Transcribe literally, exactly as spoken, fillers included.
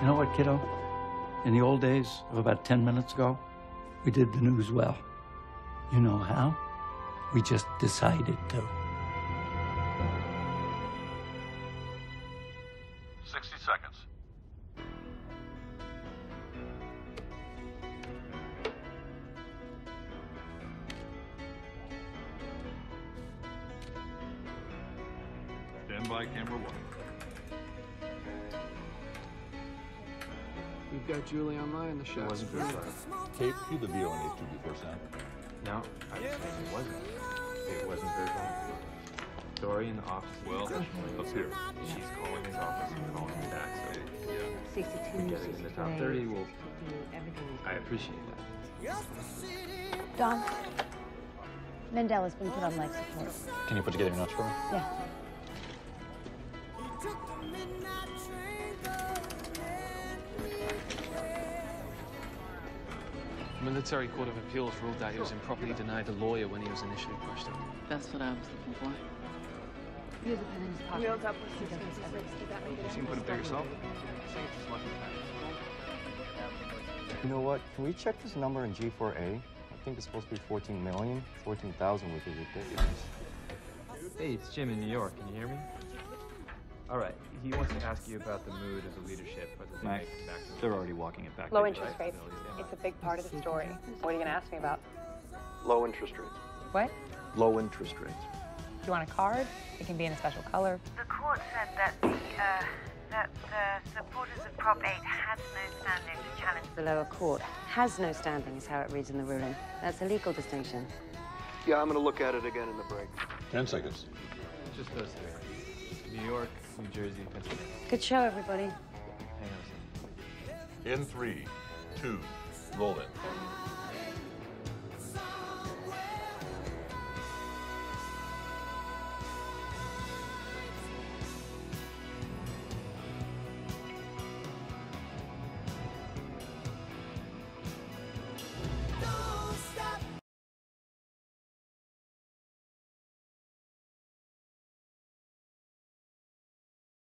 You know what, kiddo? In the old days of about ten minutes ago, we did the news well. You know how? We just decided to. sixty seconds. Stand by camera one. We've got Julie online in the shot. It wasn't very far. Kate, do the V O on H two before sound. No, I, it wasn't. It wasn't very far. Dory in the office. Well, up here. She's calling his office and calling me back. So, yeah. sixty-two, get it in the top thirty. We'll, I appreciate that. Don, Mendel has been put on life support. Can you put together your notes for me? Yeah. The military court of appeals ruled that he was improperly denied a lawyer when he was initially questioned. That's what I was looking for. He has a pen in his pocket. Wheels up with six minutes. You seem put up there yourself. You know what? Can we check this number in G four A? I think it's supposed to be fourteen million. fourteen thousand would be ridiculous. Hey, it's Jim in New York. Can you hear me? All right. He wants to ask you about the mood of the leadership. The Max, they're already walking it back. Low interest rates. It's a big part of the story. What are you going to ask me about? Low interest rates. What? Low interest rates. If you want a card, it can be in a special color. The court said that the, uh, that the supporters of Prop eight has no standing to challenge the lower court. Has no standing is how it reads in the ruling. That's a legal distinction. Yeah, I'm going to look at it again in the break. Ten seconds. Just those three. New York. New Jersey, Pennsylvania. Good show, everybody. Hang on a second. In three, two, roll it.